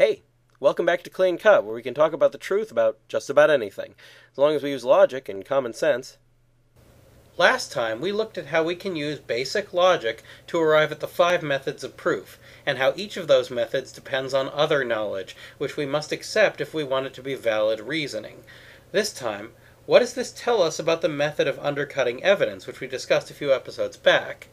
Hey, welcome back to Clean Cut, where we can talk about the truth about just about anything, as long as we use logic and common sense. Last time, we looked at how we can use basic logic to arrive at the 5 methods of proof, and how each of those methods depends on other knowledge, which we must accept if we want it to be valid reasoning. This time, what does this tell us about the method of undercutting evidence, which we discussed a few episodes back?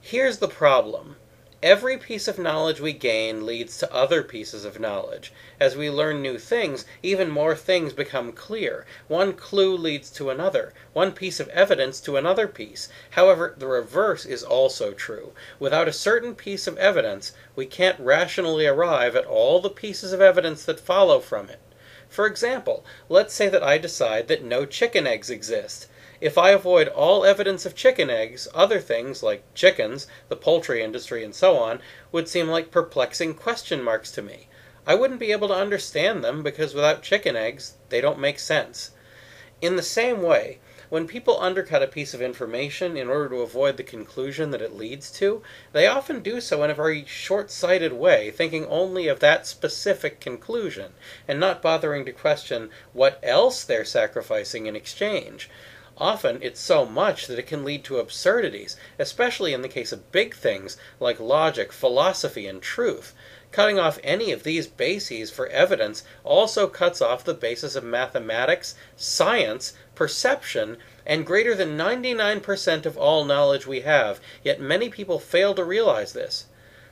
Here's the problem. Every piece of knowledge we gain leads to other pieces of knowledge. As we learn new things, even more things become clear. One clue leads to another. One piece of evidence to another piece. However, the reverse is also true. Without a certain piece of evidence, we can't rationally arrive at all the pieces of evidence that follow from it. For example, let's say that I decide that no chicken eggs exist. If I avoid all evidence of chicken eggs, other things like chickens, the poultry industry, and so on, would seem like perplexing question marks to me. I wouldn't be able to understand them because without chicken eggs, they don't make sense. In the same way, when people undercut a piece of information in order to avoid the conclusion that it leads to, they often do so in a very short-sighted way, thinking only of that specific conclusion, and not bothering to question what else they're sacrificing in exchange. Often, it's so much that it can lead to absurdities, especially in the case of big things like logic, philosophy, and truth. Cutting off any of these bases for evidence also cuts off the basis of mathematics, science, perception, and greater than 99% of all knowledge we have, yet many people fail to realize this.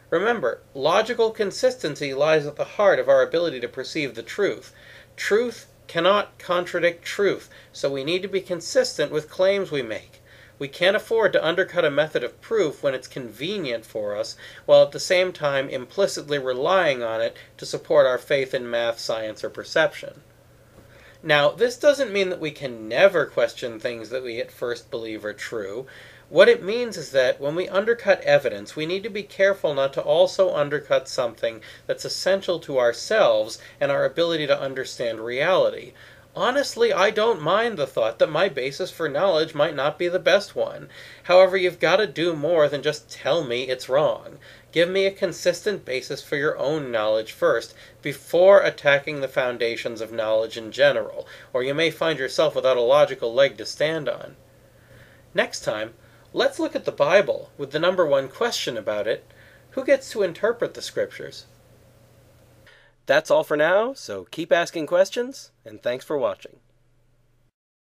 Remember, logical consistency lies at the heart of our ability to perceive the truth. Truth cannot contradict truth, so we need to be consistent with claims we make. We can't afford to undercut a method of proof when it's convenient for us, while at the same time implicitly relying on it to support our faith in math, science, or perception. Now, this doesn't mean that we can never question things that we at first believe are true. What it means is that when we undercut evidence, we need to be careful not to also undercut something that's essential to ourselves and our ability to understand reality. Honestly, I don't mind the thought that my basis for knowledge might not be the best one. However, you've got to do more than just tell me it's wrong. Give me a consistent basis for your own knowledge first, before attacking the foundations of knowledge in general, or you may find yourself without a logical leg to stand on. Next time, let's look at the Bible, with the number one question about it: who gets to interpret the scriptures? That's all for now, so keep asking questions, and thanks for watching.